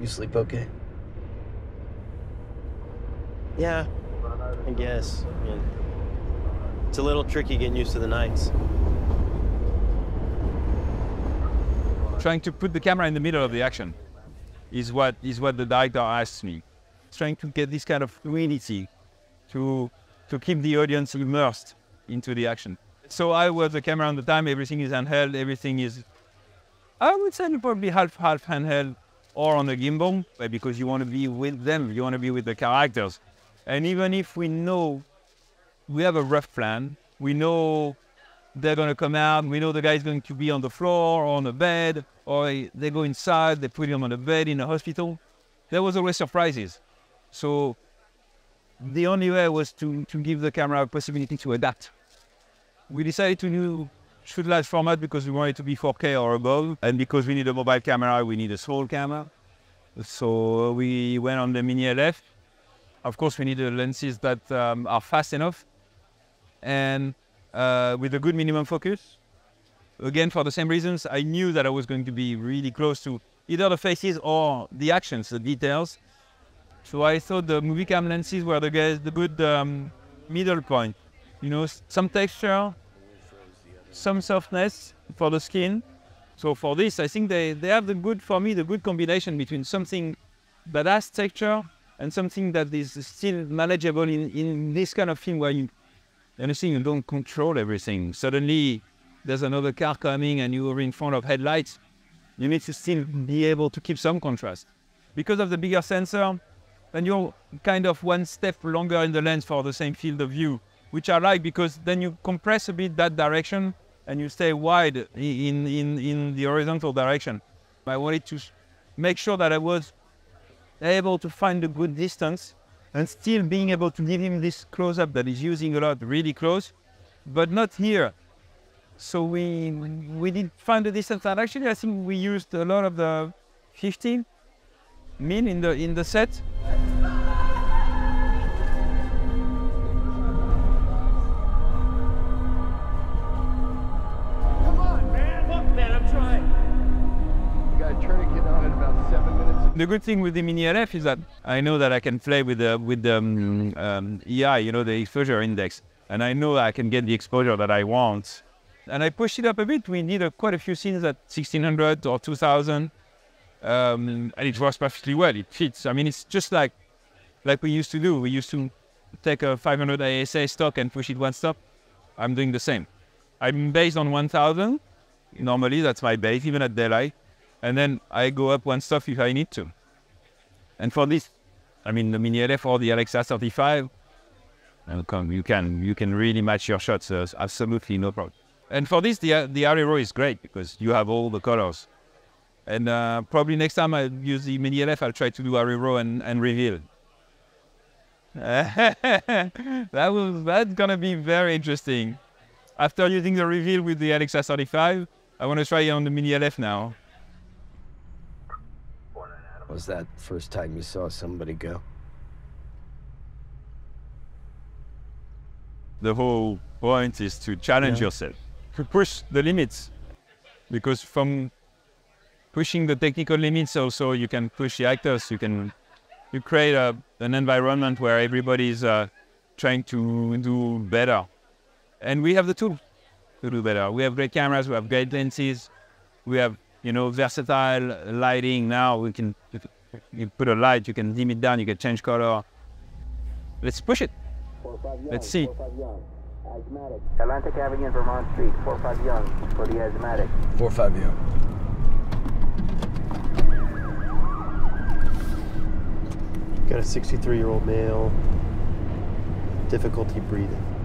You sleep okay? Yeah, I guess. I mean, it's a little tricky getting used to the nights. Trying to put the camera in the middle of the action is what the director asks me. Trying to get this kind of fluidity to keep the audience immersed into the action. So I was the camera on the time, everything is handheld, everything is, I would say probably half handheld or on the gimbal, because you want to be with them, you want to be with the characters. And even if we know, we have a rough plan, we know they're going to come out, we know the guy's going to be on the floor or on the bed, or they go inside, they put him on the bed in the hospital. There was always surprises. So the only way was to give the camera a possibility to adapt. We decided to do shoot large format because we wanted it to be 4K or above, and because we need a mobile camera, we need a small camera. So we went on the Mini LF. Of course, we needed lenses that are fast enough and with a good minimum focus. Again, for the same reasons, I knew that I was going to be really close to either the faces or the actions, the details. So I thought the Movie Cam lenses were the good middle point. You know, some texture, some softness for the skin. So for this, I think they have the good combination between something that has texture and something that is still manageable in this kind of film where you don't control everything. Suddenly there's another car coming and you are in front of headlights. You need to still be able to keep some contrast. Because of the bigger sensor, then you're kind of one step longer in the lens for the same field of view, which I like because then you compress a bit that direction and you stay wide in the horizontal direction. I wanted to make sure that I was able to find a good distance and still being able to give him this close-up that he's using a lot, really close, but not here. So we did find a distance, and actually I think we used a lot of the 50 min in the set. The good thing with the Mini LF is that I know that I can play with the EI, you know, the exposure index, and I know I can get the exposure that I want. And I pushed it up a bit. We did quite a few scenes at 1600 or 2000, and it works perfectly well. It fits. I mean, it's just like we used to do. We used to take a 500 ASA stock and push it one stop. I'm doing the same. I'm based on 1000. Normally, that's my base, even at daylight. And then I go up one stop if I need to. And for this, I mean, the Mini LF or the Alexa 35, you can really match your shots, absolutely no problem. And for this, the Arri Ro is great because you have all the colors. And probably next time I use the Mini LF, I'll try to do Arri Ro and reveal. That's gonna be very interesting. After using the reveal with the Alexa 35, I want to try it on the Mini LF now. Was that the first time you saw somebody go? The whole point is to challenge yourself, to push the limits, because from pushing the technical limits also you can push the actors, you create an environment where everybody is trying to do better. And we have the tools to do better. We have great cameras, we have great lenses, we have versatile lighting. Now we can, you put a light, you can dim it down, you can change color. Let's push it. Let's see. Atlantic Avenue and Vermont Street, 45 Young for the asthmatic. 45 Young. Got a 63-year-old male, difficulty breathing.